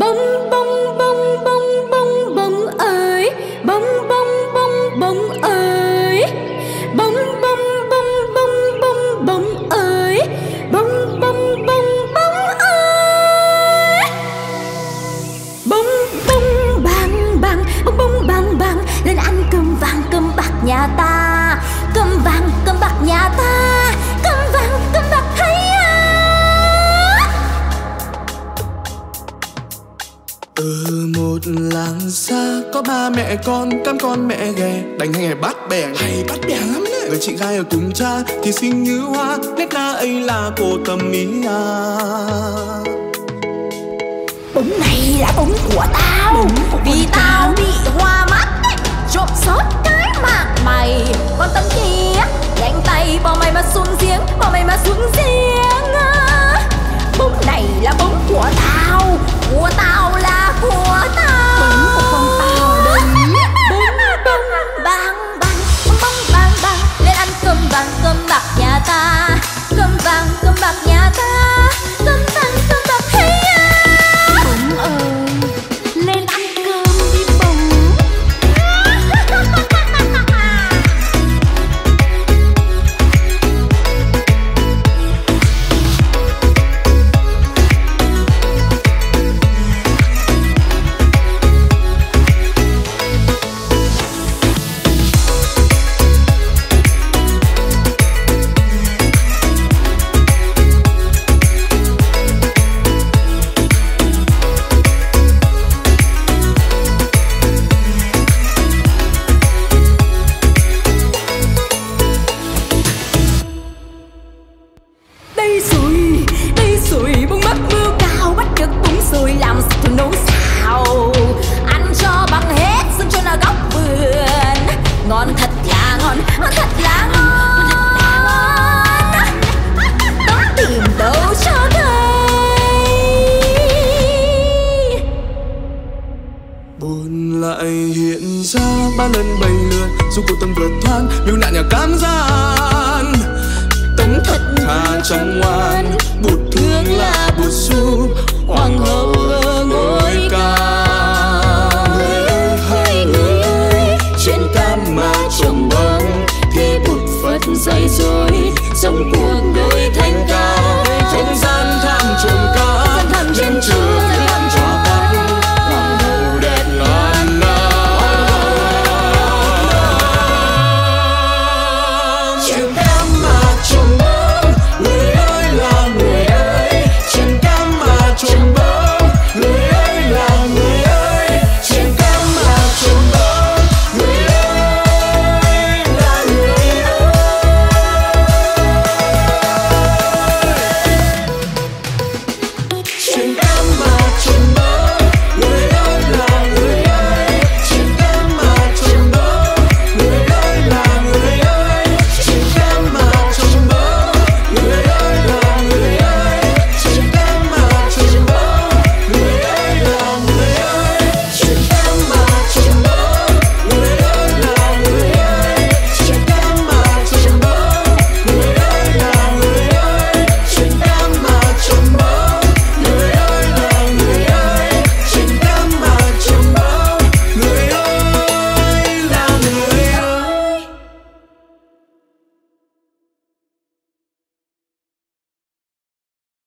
Bống bống bống bống bống bống ơi, bống bống bống bống ơi, bống bống bống bống bống bống ơi, bống bống bống bống ơi. Bống bống bang bang, bống bống bang bang, lên ăn cơm vàng cơm bạc nhà ta, cơm vàng cơm bạc nhà ta. Từ một làng xa có ba mẹ con, cám con mẹ ghẻ đành hay bắt bẻng, hay bắt bẻng lắm đấy. Người chị gái ở cùng cha thì xinh như hoa, nét na ấy là cô Tâm Mỹ à. Bống này là bống của tao, bống vì tao bị hoa mắt đấy, trộm sót cái mạng mày. Con Tâm kia gánh tay bỏ mày mà xuống giếng, bỏ mày mà xuống giếng à. Bống này là bống của tao, của tao là của tao. Bống của con tao đấy. Bống bống bang bang, bống bống bang bang, lên ăn cơm vàng cơm bạc nhà ta, cơm vàng cơm bạc nhà ta, cơm vàng cơm bạc hay à. Bống ơi, lên ăn cơm đi bống. Trong ngoan, bụt thương là bụt su, hoàng hậu ơi.